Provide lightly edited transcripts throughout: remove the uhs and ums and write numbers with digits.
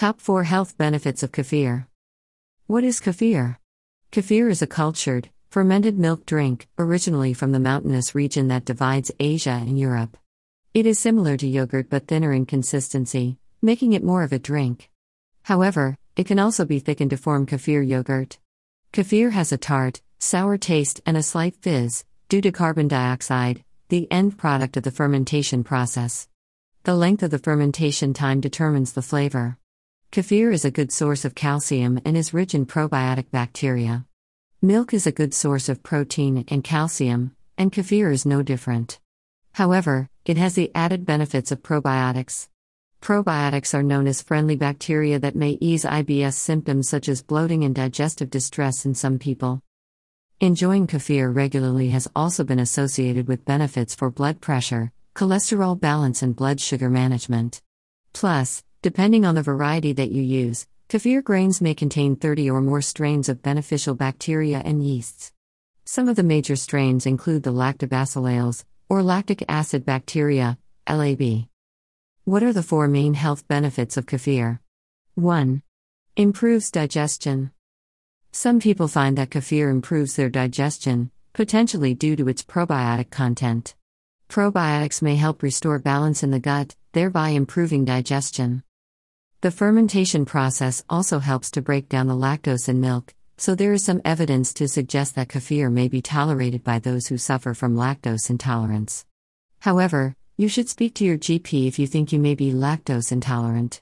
Top 4 Health Benefits of Kefir. What is kefir? Kefir is a cultured, fermented milk drink, originally from the mountainous region that divides Asia and Europe. It is similar to yogurt but thinner in consistency, making it more of a drink. However, it can also be thickened to form kefir yogurt. Kefir has a tart, sour taste and a slight fizz, due to carbon dioxide, the end product of the fermentation process. The length of the fermentation time determines the flavor. Kefir is a good source of calcium and is rich in probiotic bacteria. Milk is a good source of protein and calcium, and kefir is no different. However, it has the added benefits of probiotics. Probiotics are known as friendly bacteria that may ease IBS symptoms such as bloating and digestive distress in some people. Enjoying kefir regularly has also been associated with benefits for blood pressure, cholesterol balance, and blood sugar management. Plus, depending on the variety that you use, kefir grains may contain 30 or more strains of beneficial bacteria and yeasts. Some of the major strains include the lactobacillales, or lactic acid bacteria, LAB. What are the 4 main health benefits of kefir? 1. Improves digestion. Some people find that kefir improves their digestion, potentially due to its probiotic content. Probiotics may help restore balance in the gut, thereby improving digestion. The fermentation process also helps to break down the lactose in milk, so there is some evidence to suggest that kefir may be tolerated by those who suffer from lactose intolerance. However, you should speak to your GP if you think you may be lactose intolerant.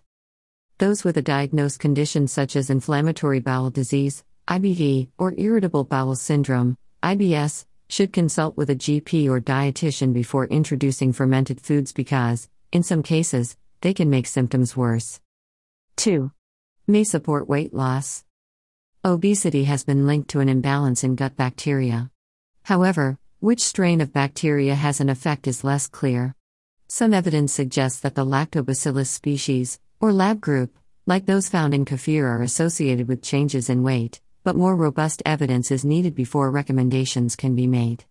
Those with a diagnosed condition such as inflammatory bowel disease, IBD, or irritable bowel syndrome, IBS, should consult with a GP or dietitian before introducing fermented foods because, in some cases, they can make symptoms worse. 2. May support weight loss. Obesity has been linked to an imbalance in gut bacteria. However, which strain of bacteria has an effect is less clear. Some evidence suggests that the lactobacillus species, or lab group, like those found in kefir, are associated with changes in weight, but more robust evidence is needed before recommendations can be made.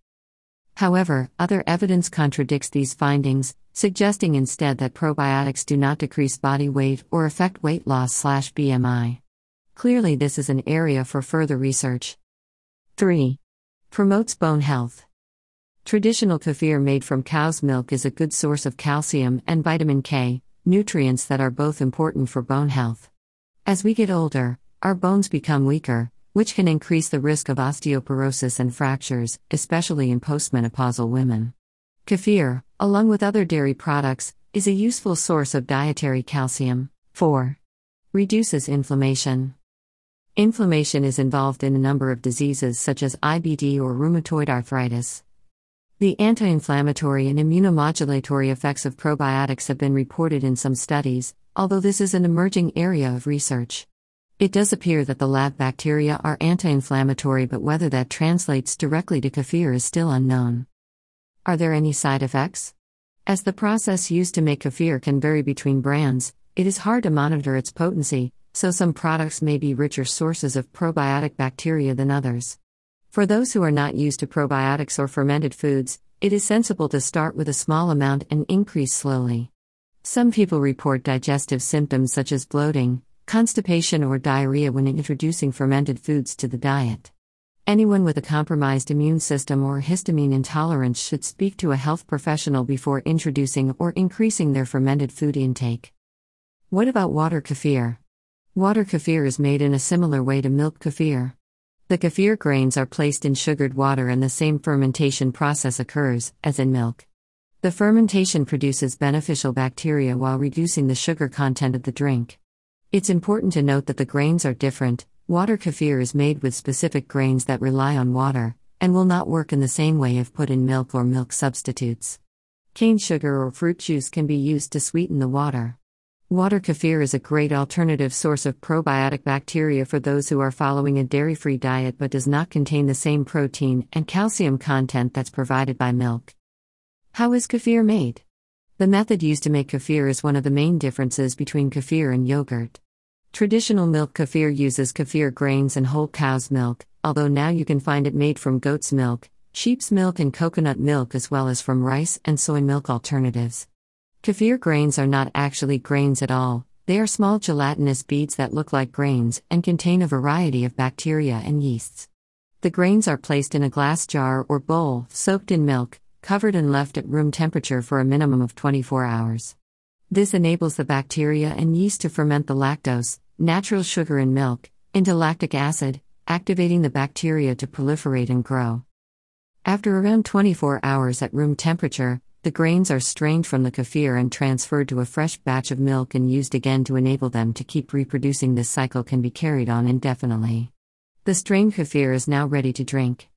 However, other evidence contradicts these findings, suggesting instead that probiotics do not decrease body weight or affect weight loss/BMI. Clearly, this is an area for further research. 3. Promotes bone health. Traditional kefir made from cow's milk is a good source of calcium and vitamin K, nutrients that are both important for bone health. As we get older, our bones become weaker, which can increase the risk of osteoporosis and fractures, especially in postmenopausal women. Kefir, along with other dairy products, is a useful source of dietary calcium. 4. Reduces inflammation. Inflammation is involved in a number of diseases such as IBD or rheumatoid arthritis. The anti-inflammatory and immunomodulatory effects of probiotics have been reported in some studies, although this is an emerging area of research. It does appear that the lab bacteria are anti-inflammatory, but whether that translates directly to kefir is still unknown. Are there any side effects? As the process used to make kefir can vary between brands, it is hard to monitor its potency, so some products may be richer sources of probiotic bacteria than others. For those who are not used to probiotics or fermented foods, it is sensible to start with a small amount and increase slowly. Some people report digestive symptoms such as bloating, constipation, or diarrhea when introducing fermented foods to the diet. Anyone with a compromised immune system or histamine intolerance should speak to a health professional before introducing or increasing their fermented food intake. What about water kefir? Water kefir is made in a similar way to milk kefir. The kefir grains are placed in sugared water and the same fermentation process occurs as in milk. The fermentation produces beneficial bacteria while reducing the sugar content of the drink. It's important to note that the grains are different. Water kefir is made with specific grains that rely on water, and will not work in the same way if put in milk or milk substitutes. Cane sugar or fruit juice can be used to sweeten the water. Water kefir is a great alternative source of probiotic bacteria for those who are following a dairy-free diet but does not contain the same protein and calcium content that's provided by milk. How is kefir made? The method used to make kefir is one of the main differences between kefir and yogurt. Traditional milk kefir uses kefir grains and whole cow's milk, although now you can find it made from goat's milk, sheep's milk, and coconut milk, as well as from rice and soy milk alternatives. Kefir grains are not actually grains at all, They are small gelatinous beads that look like grains and contain a variety of bacteria and yeasts. The grains are placed in a glass jar or bowl, soaked in milk, covered and left at room temperature for a minimum of 24 hours. This enables the bacteria and yeast to ferment the lactose, natural sugar in milk, into lactic acid, activating the bacteria to proliferate and grow. After around 24 hours at room temperature, the grains are strained from the kefir and transferred to a fresh batch of milk and used again to enable them to keep reproducing. This cycle can be carried on indefinitely. The strained kefir is now ready to drink.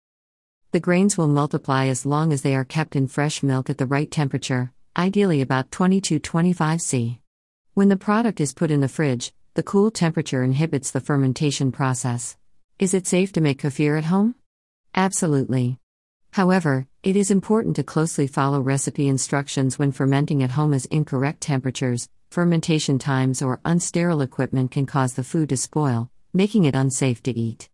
The grains will multiply as long as they are kept in fresh milk at the right temperature, ideally about 22-25°C. When the product is put in the fridge, the cool temperature inhibits the fermentation process. Is it safe to make kefir at home? Absolutely. However, it is important to closely follow recipe instructions when fermenting at home, as incorrect temperatures, fermentation times, or unsterile equipment can cause the food to spoil, making it unsafe to eat.